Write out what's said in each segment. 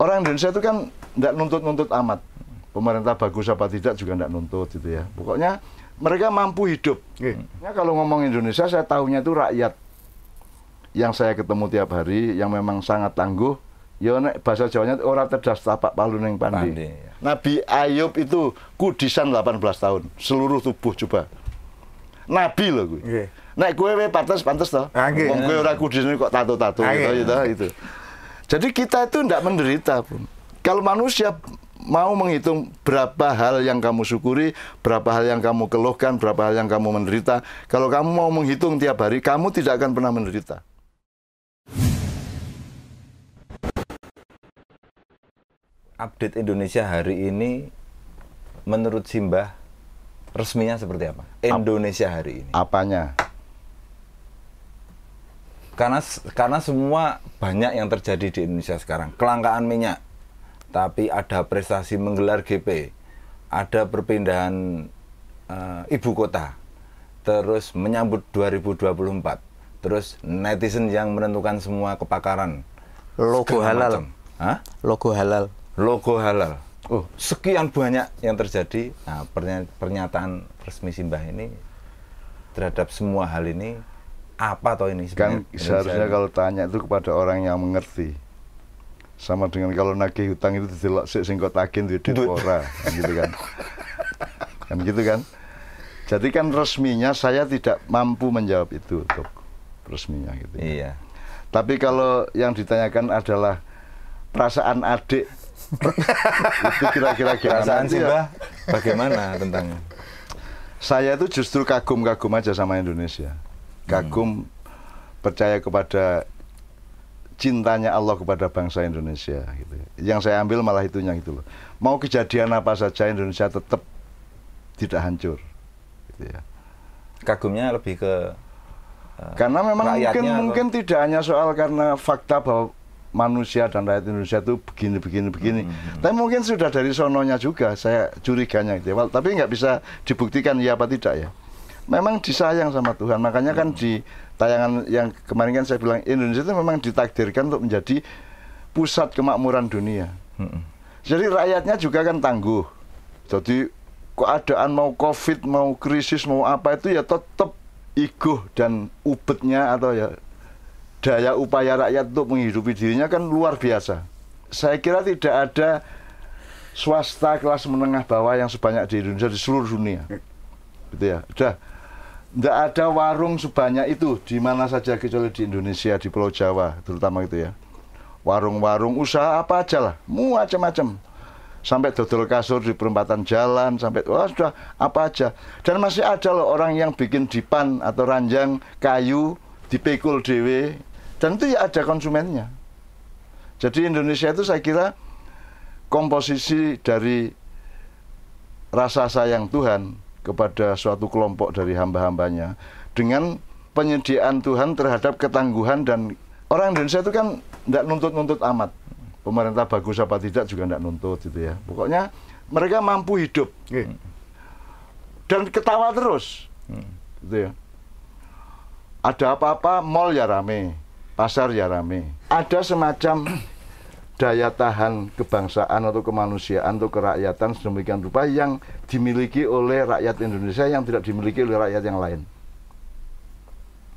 orang Indonesia itu kan tidak nuntut-nuntut amat. Pemerintah bagus apa tidak juga tidak nuntut gitu ya. Pokoknya mereka mampu hidup. Ya, kalau ngomong Indonesia, saya tahunya itu rakyat. Yang saya ketemu tiap hari, yang memang sangat tangguh. Ya, bahasa Jawanya orang cerdas tapak palu neng pandi. Nabi Ayub itu kudisan 18 tahun, seluruh tubuh coba. Nabi loh gue. Okay. Naik gue pantas toh. Okay. Ngomong gue orang kudisan kok tato-tato okay. Gitu. Jadi kita itu tidak menderita pun. Kalau manusia mau menghitung berapa hal yang kamu syukuri, berapa hal yang kamu keluhkan, berapa hal yang kamu menderita, kalau kamu mau menghitung tiap hari, kamu tidak akan pernah menderita. Update Indonesia hari ini menurut Simbah resminya seperti apa? Indonesia hari ini. Apanya? Karena semua banyak yang terjadi di Indonesia sekarang. Kelangkaan minyak. Tapi ada prestasi menggelar GP. Ada perpindahan ibu kota. Terus menyambut 2024. Terus netizen yang menentukan semua kepakaran. Logo halal. Hah? Logo halal. Logo halal. Oh, sekian banyak yang terjadi. Nah, pernyataan resmi Simbah ini terhadap semua hal ini apa toh ini sebenarnya? Kan seharusnya kalau tanya itu kepada orang yang mengerti. Sama dengan kalau nagih hutang itu didelok sik sing kok tagih duit ora, gitu kan. Kan gitu kan. Jadi kan resminya saya tidak mampu menjawab itu untuk resminya gitu. Iya. Tapi kalau yang ditanyakan adalah perasaan adik itu kira-kira perasaan Simbah bagaimana tentang saya itu justru kagum-kagum aja sama Indonesia, kagum percaya kepada cintanya Allah kepada bangsa Indonesia gitu. Yang saya ambil malah itunya gitu loh. Mau kejadian apa saja Indonesia tetap tidak hancur gitu ya. Kagumnya lebih ke karena memang mungkin tidak hanya soal karena fakta bahwa manusia dan rakyat Indonesia itu begini. Tapi mungkin sudah dari sononya juga, saya curiganya gitu. Tapi nggak bisa dibuktikan ya apa tidak ya. Memang disayang sama Tuhan, makanya kan di tayangan yang kemarin kan saya bilang Indonesia itu memang ditakdirkan untuk menjadi pusat kemakmuran dunia. Jadi rakyatnya juga kan tangguh. Jadi keadaan mau COVID, mau krisis, mau apa itu ya tetap iguh dan ubetnya atau ya daya upaya rakyat untuk menghidupi dirinya kan luar biasa. Saya kira tidak ada swasta kelas menengah bawah yang sebanyak di Indonesia di seluruh dunia. Gitu ya. Udah, tidak ada warung sebanyak itu di mana saja kecuali di Indonesia, di Pulau Jawa terutama gitu ya. Warung-warung usaha apa aja lah, macam-macam. Sampai dodol kasur di perempatan jalan, sampai wah sudah apa aja. Dan masih ada loh orang yang bikin dipan atau ranjang kayu dipikul dewe. Dan itu ya ada konsumennya. Jadi Indonesia itu saya kira komposisi dari rasa sayang Tuhan kepada suatu kelompok dari hamba-hambanya dengan penyediaan Tuhan terhadap ketangguhan. Dan orang Indonesia itu kan tidak nuntut-nuntut amat. Pemerintah bagus apa tidak juga tidak nuntut gitu ya. Pokoknya mereka mampu hidup dan ketawa terus gitu ya. Ada apa-apa, mall ya rame, pasar ya rame. Ada semacam daya tahan kebangsaan atau kemanusiaan atau kerakyatan sedemikian rupa yang dimiliki oleh rakyat Indonesia yang tidak dimiliki oleh rakyat yang lain.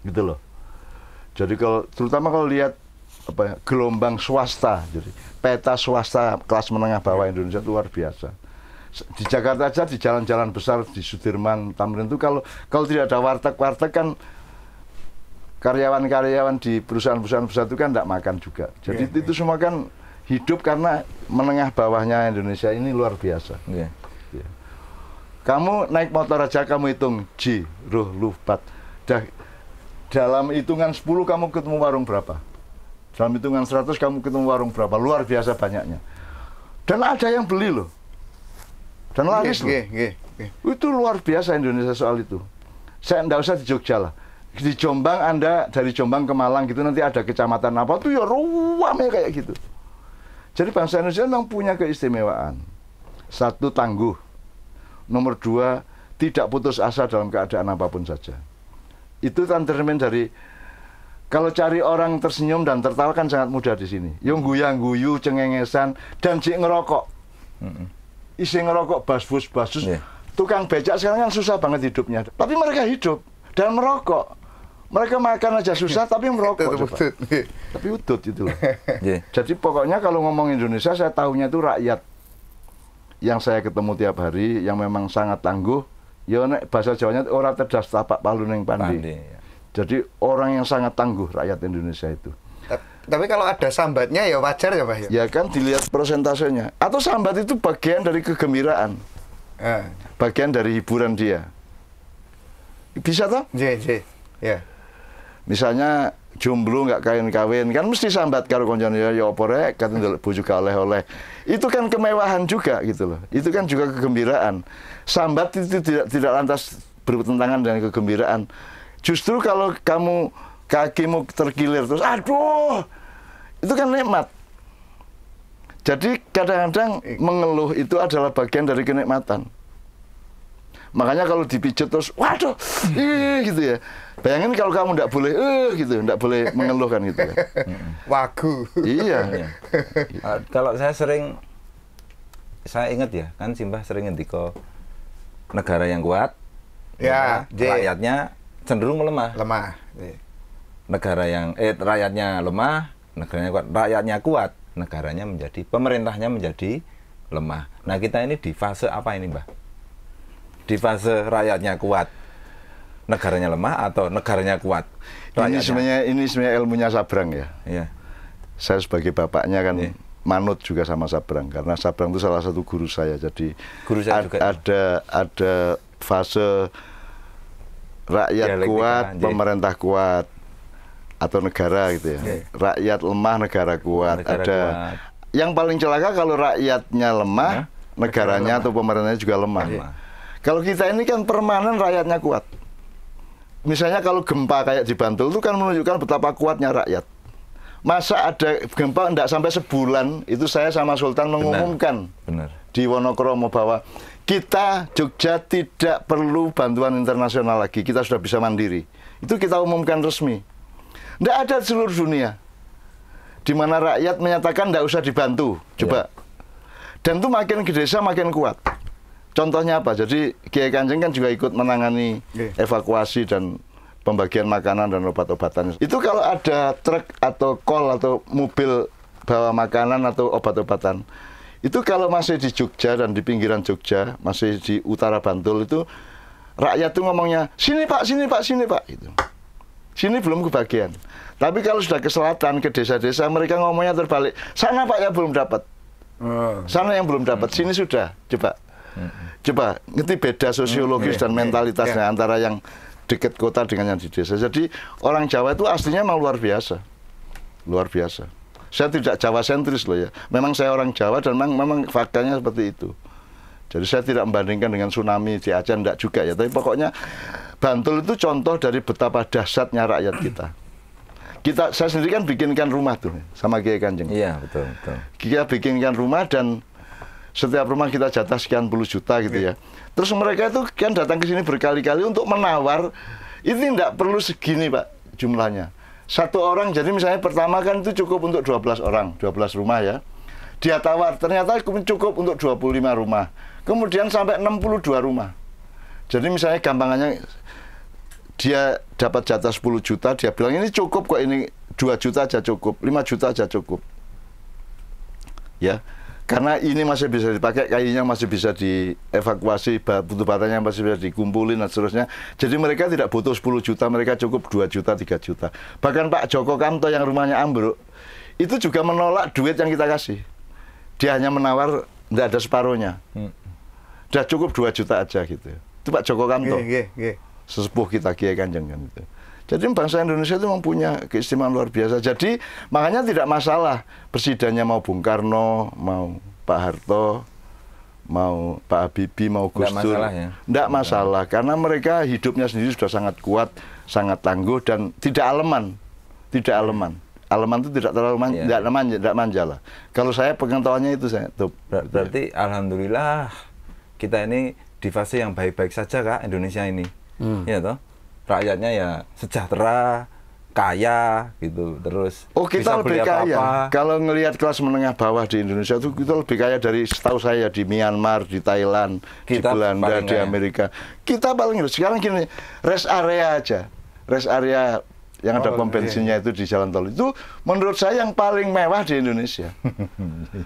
Gitu loh. Jadi kalau terutama kalau lihat apa, gelombang swasta, jadi peta swasta kelas menengah bawah Indonesia itu luar biasa. Di Jakarta aja di jalan-jalan besar di Sudirman, Tamrin itu kalau tidak ada warteg-warteg kan karyawan-karyawan di perusahaan-perusahaan besar itu kan tidak makan juga. Jadi itu semua kan hidup karena menengah bawahnya Indonesia ini luar biasa. Kamu naik motor aja kamu hitung jiroh lupat. Dalam hitungan 10 kamu ketemu warung berapa. Dalam hitungan 100 kamu ketemu warung berapa. Luar biasa banyaknya. Dan ada yang beli loh. Dan laris loh. Itu luar biasa Indonesia soal itu. Saya tidak usah di Jogja lah. Di Jombang Anda dari Jombang ke Malang gitu nanti ada kecamatan apa tuh ya ruamnya kayak gitu. Jadi bangsa Indonesia memang punya keistimewaan. Satu, tangguh. Nomor dua, tidak putus asa dalam keadaan apapun saja. Itu kan tercermin dari Kalau cari orang tersenyum dan tertawa kan sangat mudah di sini. Yung guyang guyu, cengengesan, dan cik ngerokok. Isi ngerokok, basfus-basus. Tukang becak sekarang kan susah banget hidupnya. Tapi mereka hidup dan merokok. Mereka makan aja susah, tapi merokok. Tapi udut itu. Jadi pokoknya kalau ngomong Indonesia, saya tahunya itu rakyat. Yang saya ketemu tiap hari, yang memang sangat tangguh. Ya, bahasa Jawanya orang cerdas tapak palu neng pandi. Jadi orang yang sangat tangguh rakyat Indonesia itu. Tapi kalau ada sambatnya ya wajar ya Pak? Ya kan dilihat persentasenya. Atau sambat itu bagian dari kegembiraan. Bagian dari hiburan dia. Bisa toh? Iya. Misalnya jomblo nggak kawin-kawin kan mesti sambat karo konjone ya apa rek kate ndelok bojo gak oleh-oleh. Itu kan kemewahan juga gitu loh. Itu kan juga kegembiraan. Sambat itu tidak lantas bertentangan dengan kegembiraan. Justru kalau kamu kakimu terkilir terus, aduh, itu kan nikmat. Jadi kadang-kadang mengeluh itu adalah bagian dari kenikmatan. Makanya kalau dipijat terus, waduh, gitu ya. Bayangin kalau kamu ndak boleh, gitu, ndak boleh mengeluh kan gitu ya. Wagu. Iya. Kalau saya ingat ya, kan Simbah sering ngendika negara yang kuat, ya, rakyatnya cenderung melemah. Negara yang rakyatnya lemah, negaranya kuat. Rakyatnya kuat, negaranya menjadi pemerintahnya menjadi lemah. Nah, kita ini di fase apa ini, Mbah? Di fase rakyatnya kuat, negaranya lemah atau negaranya kuat? Rakyatnya. Ini sebenarnya ilmunya Sabrang ya. Saya sebagai bapaknya kan manut juga sama Sabrang karena Sabrang itu salah satu guru saya. Jadi guru saya juga ada fase rakyat kuat, pemerintah kuat atau negara gitu ya. Rakyat lemah, negara kuat. Ada yang paling celaka kalau rakyatnya lemah, negaranya atau pemerintahnya juga lemah. Kalau kita ini kan permanen rakyatnya kuat. Misalnya kalau gempa kayak di Bantul itu kan menunjukkan betapa kuatnya rakyat. Masa ada gempa enggak sampai sebulan itu saya sama Sultan mengumumkan di Wonokromo bahwa kita Jogja tidak perlu bantuan internasional lagi, kita sudah bisa mandiri. Itu kita umumkan resmi. Tidak ada seluruh dunia di mana rakyat menyatakan tidak usah dibantu. Coba. Dan itu makin ke desa makin kuat. Contohnya apa? Jadi Kiai Kanjeng kan juga ikut menangani evakuasi dan pembagian makanan dan obat-obatan. Itu kalau ada truk atau kol atau mobil bawa makanan atau obat-obatan, itu kalau masih di Jogja dan di pinggiran Jogja, masih di utara Bantul itu, rakyat tuh ngomongnya, sini Pak, sini Pak, sini Pak. Gitu. Sini belum kebagian. Tapi kalau sudah ke selatan, ke desa-desa, mereka ngomongnya terbalik. Sana Pak yang belum dapat. Sana yang belum dapat, sini sudah. Coba, ngerti beda sosiologis dan mentalitasnya antara yang dekat kota dengan yang di desa. Jadi orang Jawa itu aslinya memang luar biasa. Luar biasa. Saya tidak Jawa sentris loh ya. Memang saya orang Jawa dan memang faktanya seperti itu. Jadi saya tidak membandingkan dengan tsunami di Aceh, enggak juga ya. Tapi pokoknya Bantul itu contoh dari betapa dahsyatnya rakyat kita. Saya sendiri kan bikinkan rumah tuh sama Kiai Kanjeng. Iya, betul, betul. Kita bikinkan rumah dan setiap rumah kita jatah sekian puluh juta gitu ya. Terus mereka itu kan datang ke sini berkali-kali untuk menawar. Ini enggak perlu segini Pak jumlahnya. Satu orang, jadi misalnya pertama kan itu cukup untuk 12 orang, 12 rumah ya. Dia tawar, ternyata cukup untuk 25 rumah. Kemudian sampai 62 rumah. Jadi misalnya gampangannya, dia dapat jatah 10 juta, dia bilang ini cukup kok, ini 2 juta aja cukup, 5 juta aja cukup. Ya, karena ini masih bisa dipakai, kayunya masih bisa dievakuasi, butuh batanya masih bisa dikumpulin dan seterusnya. Jadi mereka tidak butuh 10 juta, mereka cukup 2 juta, 3 juta. Bahkan Pak Joko Kanto yang rumahnya ambruk, itu juga menolak duit yang kita kasih. Dia hanya menawar, tidak ada separuhnya. Sudah cukup 2 juta aja gitu. Itu Pak Joko Kanto, sesepuh kita Kiai Kanjeng kan itu. Jadi bangsa Indonesia itu mempunyai keistimewaan luar biasa. Jadi makanya tidak masalah presidennya mau Bung Karno, mau Pak Harto, mau Pak Habibie, mau Gus Dur. Tidak masalah, karena mereka hidupnya sendiri sudah sangat kuat, sangat tangguh dan tidak aleman. Tidak aleman. Aleman itu tidak terlalu manja, tidak manja lah. Kalau saya pengetahuannya itu saya top. Berarti alhamdulillah kita ini di fase yang baik-baik saja Kak Indonesia ini. Iya toh? Rakyatnya ya sejahtera, kaya gitu terus. Oh, kita lebih kaya. Kalau ngelihat kelas menengah bawah di Indonesia itu kita lebih kaya dari setahu saya di Myanmar, di Thailand, di Belanda, di Amerika. Kita paling sekarang gini, rest area aja. Rest area yang ada pom bensinnya itu di jalan tol itu menurut saya yang paling mewah di Indonesia.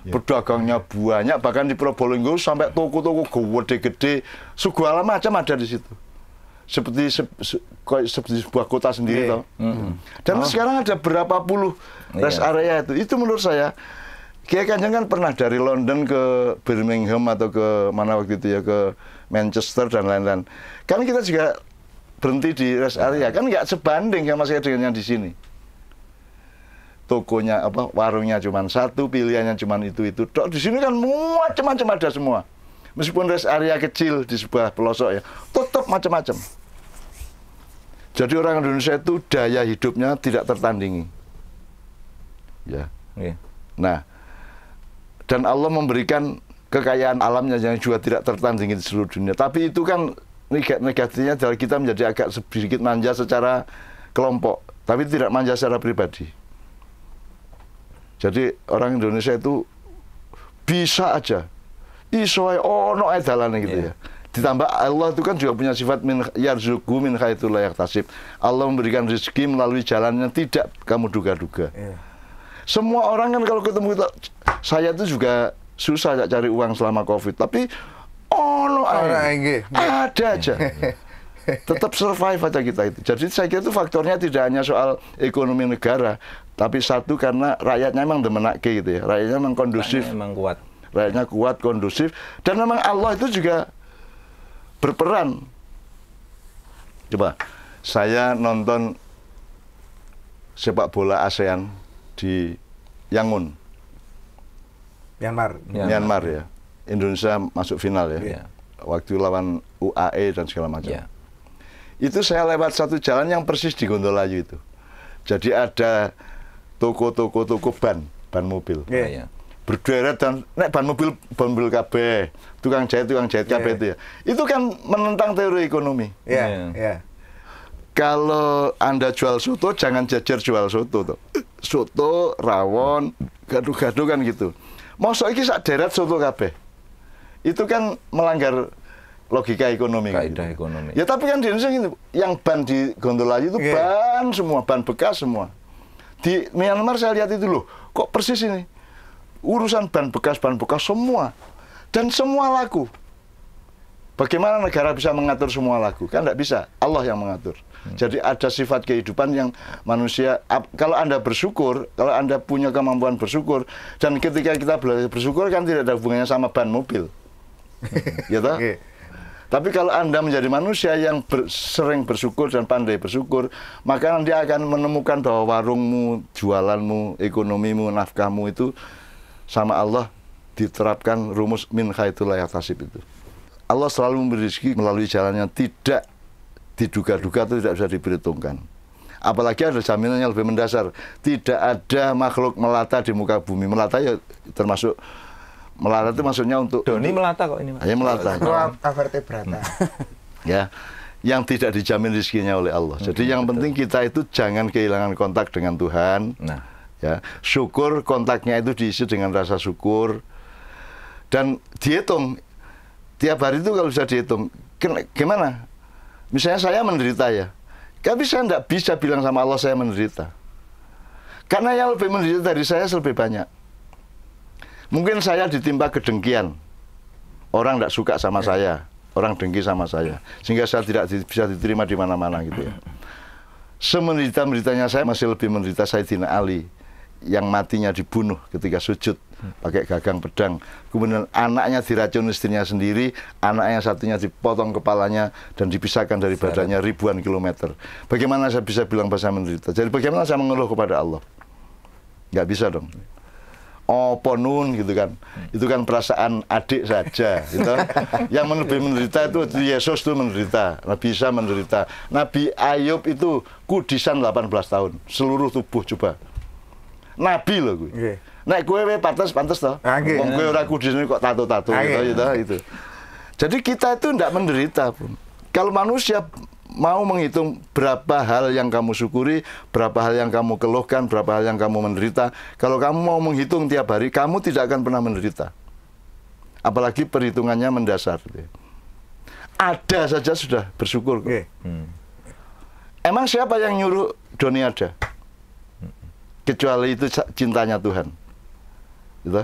Pedagangnya banyak, bahkan di Probolinggo sampai toko-toko gede-gede, segala macam ada di situ. Seperti sebuah kota sendiri toh. Dan sekarang ada berapa puluh rest area itu. Itu menurut saya Kiai Kanjeng kan pernah dari London ke Birmingham atau ke mana waktu itu ya, ke Manchester dan lain-lain. Kan kita juga berhenti di rest area, kan nggak sebanding sama saya dengan yang di sini. Tokonya apa, warungnya cuma satu, pilihannya cuma itu-itu. Di sini kan macam-macam ada semua. Meskipun rest area kecil di sebuah pelosok ya, tetap macam-macam. Jadi orang Indonesia itu daya hidupnya tidak tertandingi. Ya. Nah, dan Allah memberikan kekayaan alamnya yang juga tidak tertandingi di seluruh dunia. Tapi itu kan negatifnya adalah kita menjadi agak sedikit manja secara kelompok, tapi tidak manja secara pribadi. Jadi orang Indonesia itu bisa aja, isoai ono edalan gitu ya. Ditambah Allah itu kan juga punya sifat min yarzuqu min haitsu la yahtasib. Allah memberikan rezeki melalui jalannya tidak kamu duga-duga. Semua orang kan kalau ketemu kita, saya itu juga susah cari uang selama Covid, tapi ada aja, tetap survive aja kita itu. Jadi saya kira itu faktornya tidak hanya soal ekonomi negara, tapi satu karena rakyatnya emang demenake gitu ya, rakyatnya emang kondusif, rakyatnya kuat, kondusif, dan memang Allah itu juga berperan. Coba saya nonton sepak bola ASEAN di Yangon, Myanmar ya. Indonesia masuk final ya, waktu lawan UAE dan segala macam. Itu saya lewat satu jalan yang persis di Gondolayu itu. Jadi ada toko-toko ban mobil, berderet dan nek ban mobil kabeh, tukang jahit kabeh itu ya. Itu kan menentang teori ekonomi. Kalau Anda jual soto, jangan jajar jual soto tuh. Soto, rawon, gaduh-gaduh kan gitu. Mosok iki sak deret soto kabeh. Itu kan melanggar logika ekonomi. Kaidah gitu. Ekonomi. Ya tapi kan di Indonesia gitu, yang ban di Gondolayu itu ban semua, ban bekas semua. Di Myanmar saya lihat itu loh, kok persis ini. Urusan ban bekas semua. Dan semua laku. Bagaimana negara bisa mengatur semua laku? Kan nggak bisa, Allah yang mengatur. Jadi ada sifat kehidupan yang manusia, kalau Anda bersyukur, kalau Anda punya kemampuan bersyukur, dan ketika kita belajar bersyukur kan tidak ada hubungannya sama ban mobil. Gitu? Tapi kalau Anda menjadi manusia yang sering bersyukur dan pandai bersyukur, maka nanti akan menemukan bahwa warungmu, jualanmu, ekonomimu, nafkahmu itu sama Allah diterapkan rumus min haitsu la yahtasib itu. Allah selalu memberi rezeki melalui jalannya tidak diduga-duga, itu tidak bisa diperhitungkan. Apalagi ada jaminan yang lebih mendasar. Tidak ada makhluk melata di muka bumi. Melata ya termasuk, melata itu maksudnya untuk... Doni melata kok ini? Hanya melata. Ya, yang tidak dijamin rezekinya oleh Allah. Jadi yang penting kita itu jangan kehilangan kontak dengan Tuhan. Ya, syukur, kontaknya itu diisi dengan rasa syukur. Dan dihitung. Tiap hari itu kalau bisa dihitung. Gimana? Misalnya saya menderita ya, tapi saya tidak bisa bilang sama Allah saya menderita. Karena yang lebih menderita dari saya lebih banyak. Mungkin saya ditimpa kedengkian. Orang tidak suka sama saya, orang dengki sama saya. Sehingga saya tidak bisa diterima di mana-mana gitu ya. Semenderita-menderitanya saya masih lebih menderita Sayyidina Ali. Yang matinya dibunuh ketika sujud pakai gagang pedang, kemudian anaknya diracun istrinya sendiri, anaknya satunya dipotong kepalanya dan dipisahkan dari badannya ribuan kilometer. Bagaimana saya bisa bilang bahasa menderita? Jadi bagaimana saya mengeluh kepada Allah? Nggak bisa dong. Oh ponun gitu kan, itu kan perasaan adik saja gitu. Yang lebih menderita itu Yesus itu menderita, Nabi Isa menderita, Nabi Ayub itu kudisan 18 tahun seluruh tubuh. Coba Nabi loh gue. Nek gue pantas toh. Wong gue ora kudis kok tato-tato gitu. Jadi kita itu ndak menderita pun. Kalau manusia mau menghitung berapa hal yang kamu syukuri, berapa hal yang kamu keluhkan, berapa hal yang kamu menderita. Kalau kamu mau menghitung tiap hari, kamu tidak akan pernah menderita. Apalagi perhitungannya mendasar. Ada saja sudah bersyukur. Okay. Emang siapa yang nyuruh Doni ada? Kecuali itu cintanya Tuhan. Gitu?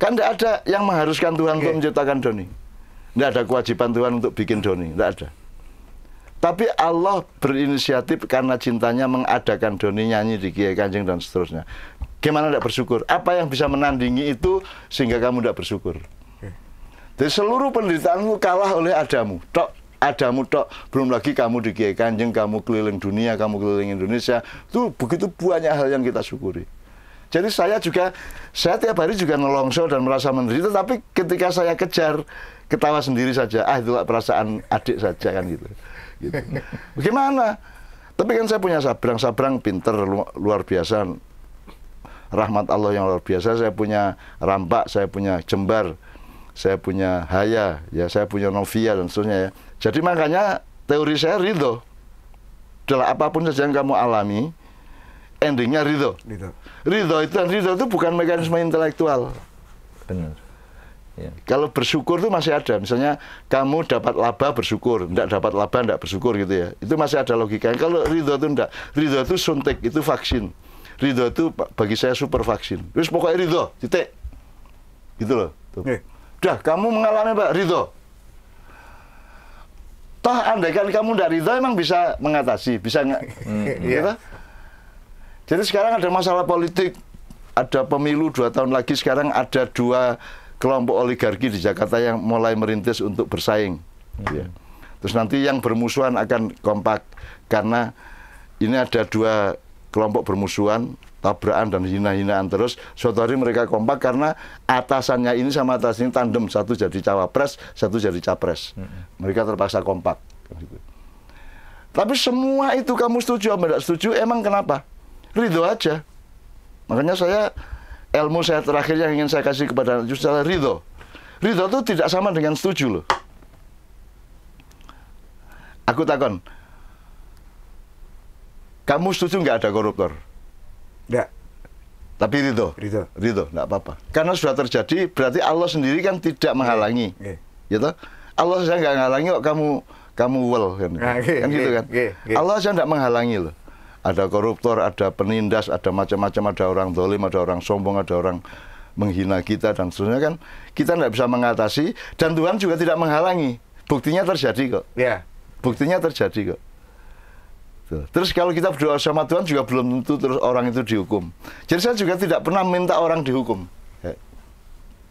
Kan tidak ada yang mengharuskan Tuhan untuk menciptakan Doni. Tidak ada kewajiban Tuhan untuk bikin Doni. Tidak ada. Tapi Allah berinisiatif karena cintanya mengadakan Doni nyanyi di Kiai Kanjeng dan seterusnya. Gimana tidak bersyukur? Apa yang bisa menandingi itu sehingga kamu tidak bersyukur? Jadi seluruh penderitaanmu kalah oleh adamu. Tok, adamu tok. Belum lagi kamu di Kiai Kanjeng, kamu keliling dunia, kamu keliling Indonesia. Itu begitu banyak hal yang kita syukuri. Jadi saya tiap hari juga nelongso dan merasa menderita, tapi ketika saya kejar, ketawa sendiri saja. Ah, itulah perasaan adik saja kan gitu. Bagaimana? Tapi kan saya punya Sabrang. Sabrang pinter, luar biasa. Rahmat Allah yang luar biasa. Saya punya Rampak, saya punya Jembar, saya punya Haya, ya, saya punya Novia dan seterusnya ya. Jadi makanya teori saya ridho. Adalah apapun saja yang kamu alami, endingnya ridho. Ridho itu bukan mekanisme intelektual. Benar. Ya. Kalau bersyukur itu masih ada. Misalnya kamu dapat laba bersyukur, tidak dapat laba tidak bersyukur gitu ya. Itu masih ada logikanya. Kalau ridho itu tidak. Ridho itu suntik, itu vaksin. Ridho itu bagi saya super vaksin. Terus pokoknya ridho, titik. Gitu loh. Udah, kamu mengalami Pak ridho. Toh andai kan kamu tidak ridho emang bisa mengatasi, bisa nggak? Gitu? Jadi sekarang ada masalah politik, ada pemilu 2 tahun lagi. Sekarang ada 2 kelompok oligarki di Jakarta yang mulai merintis untuk bersaing. Ya. Terus nanti yang bermusuhan akan kompak. Karena ini ada 2 kelompok bermusuhan, tabrakan dan hina-hinaan terus. Suatu hari mereka kompak karena atasannya ini sama atasannya tandem. Satu jadi cawapres, satu jadi capres. Mereka terpaksa kompak. Tapi semua itu kamu setuju atau tidak setuju, emang kenapa? Ridho aja. Makanya saya... Ilmu saya terakhir yang ingin saya kasih kepada anak justru adalah ridho. Ridho itu tidak sama dengan setuju loh. Aku takon, kamu setuju nggak ada koruptor? Nggak. Tapi ridho. Ridho, nggak apa-apa. Karena sudah terjadi, berarti Allah sendiri kan tidak menghalangi. Gitu? Allah saja nggak menghalangi kok kamu wel kan? Kan gitu kan? Allah saja nggak menghalangi loh. Ada koruptor, ada penindas, ada macam-macam, ada orang dolim, ada orang sombong, ada orang menghina kita, dan seterusnya kan. Kita tidak bisa mengatasi, dan Tuhan juga tidak menghalangi. Buktinya terjadi kok. Ya. Buktinya terjadi kok. Terus kalau kita berdoa sama Tuhan juga belum tentu terus orang itu dihukum. Jadi saya juga tidak pernah minta orang dihukum.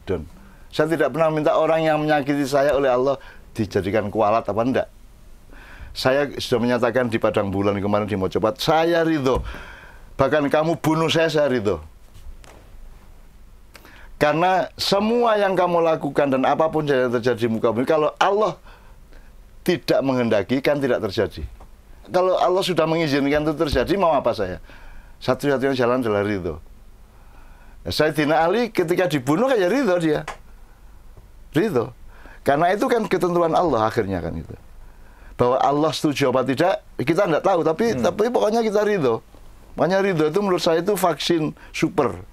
Dan saya tidak pernah minta orang yang menyakiti saya oleh Allah dijadikan kualat apa enggak. Saya sudah menyatakan di Padhangmbulan kemarin di Mojopahit, saya ridho. Bahkan kamu bunuh saya ridho. Karena semua yang kamu lakukan dan apapun yang terjadi di muka bumi, kalau Allah tidak menghendaki kan tidak terjadi. Kalau Allah sudah mengizinkan itu terjadi, mau apa saya? Satu-satunya jalan adalah ridho. Sayyidina Ali ketika dibunuh kayak ridho dia. Ridho. Karena itu kan ketentuan Allah akhirnya kan itu. Bahwa Allah setuju apa tidak, kita tidak tahu. Tapi pokoknya kita ridho. Makanya ridho itu menurut saya itu vaksin super.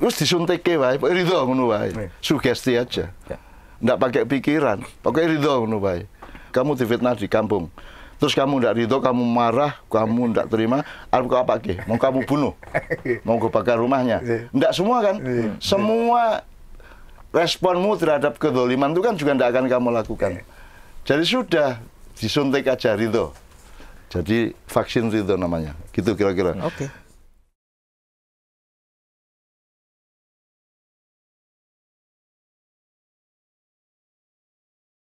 Terus disuntik ke wae, ridho ngono wae. Sugesti aja. Tidak pakai pikiran, pakai ridho ngono wae. Kamu difitnah di kampung. Terus kamu tidak ridho, kamu marah, kamu tidak terima. Aku apa ke? Mau kamu bunuh? Mau gue bakar rumahnya? Tidak semua kan? Semua responmu terhadap kedoliman itu kan juga tidak akan kamu lakukan. Jadi sudah. Disuntik aja ridho. Jadi vaksin ridho namanya. Gitu kira-kira. Oke.